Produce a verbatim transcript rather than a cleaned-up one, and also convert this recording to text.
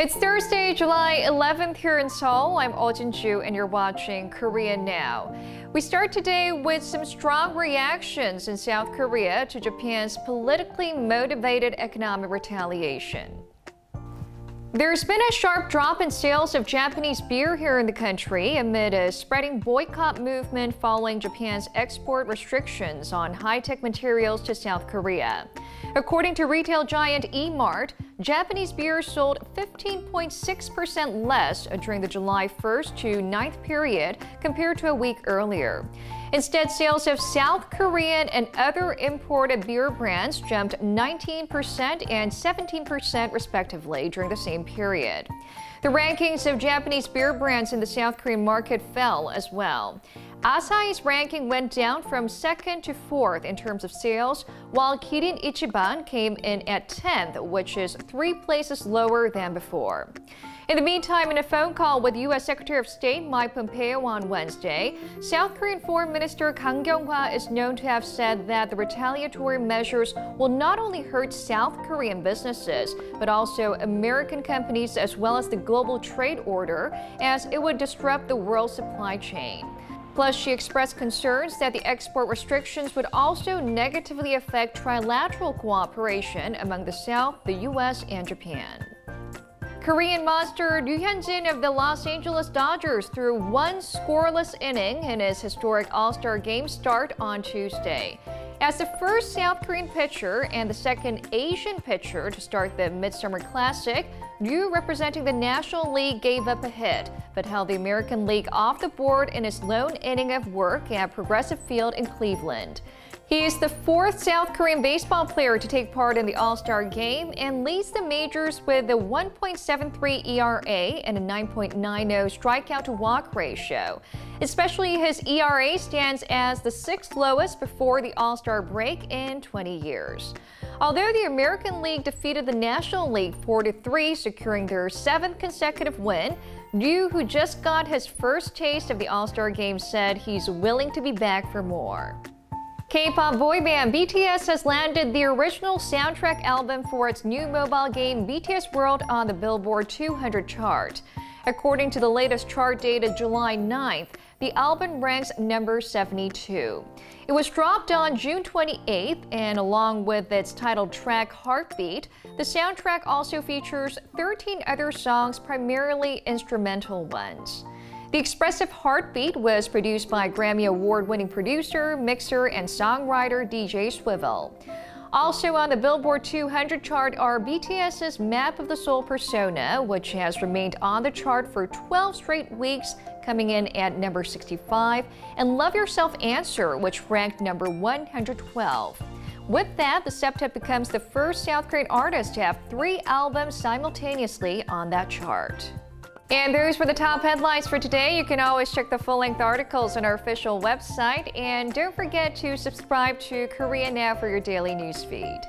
It's Thursday, July eleventh here in Seoul. I'm Oh Jin Ju and you're watching Korea Now. We start today with some strong reactions in South Korea to Japan's politically motivated economic retaliation. There's been a sharp drop in sales of Japanese beer here in the country amid a spreading boycott movement following Japan's export restrictions on high-tech materials to South Korea. According to retail giant eMart, Japanese beer sold fifteen point six percent less during the July first to ninth period compared to a week earlier. Instead, sales of South Korean and other imported beer brands jumped nineteen percent and seventeen percent respectively during the same period. The rankings of Japanese beer brands in the South Korean market fell as well. Asahi's ranking went down from second to fourth in terms of sales, while Kirin Ichiban came in at tenth, which is three places lower than before. In the meantime, in a phone call with U S Secretary of State Mike Pompeo on Wednesday, South Korean Foreign Minister Kang Kyung-wha is known to have said that the retaliatory measures will not only hurt South Korean businesses, but also American companies as well as the global trade order, as it would disrupt the world supply chain. Plus, she expressed concerns that the export restrictions would also negatively affect trilateral cooperation among the South, the U S, and Japan. Korean monster Ryu Hyun-jin of the Los Angeles Dodgers threw one scoreless inning in his historic All-Star Game start on Tuesday. As the first South Korean pitcher and the second Asian pitcher to start the Midsummer Classic, Ryu, representing the National League, gave up a hit, but held the American League off the board in his lone inning of work at Progressive Field in Cleveland. He is the fourth South Korean baseball player to take part in the All-Star Game and leads the majors with a one point seven three E R A and a nine point nine zero strikeout-to-walk ratio. Especially his E R A stands as the sixth lowest before the All-Star break in twenty years. Although the American League defeated the National League four to three, securing their seventh consecutive win, Ryu, who just got his first taste of the All-Star Game, said he's willing to be back for more. K-pop boy band B T S has landed the original soundtrack album for its new mobile game B T S World on the Billboard two hundred chart. According to the latest chart dated July ninth, the album ranks number seventy-two. It was dropped on June twenty-eighth, and along with its title track Heartbeat, the soundtrack also features thirteen other songs, primarily instrumental ones. The expressive Heartbeat was produced by Grammy Award-winning producer, mixer, and songwriter D J Swivel. Also on the Billboard two hundred chart are BTS's Map of the Soul Persona, which has remained on the chart for twelve straight weeks, coming in at number sixty-five, and Love Yourself Answer, which ranked number one hundred twelve. With that, the septet becomes the first South Korean artist to have three albums simultaneously on that chart. And those were the top headlines for today. You can always check the full-length articles on our official website. And don't forget to subscribe to Korea Now for your daily news feed.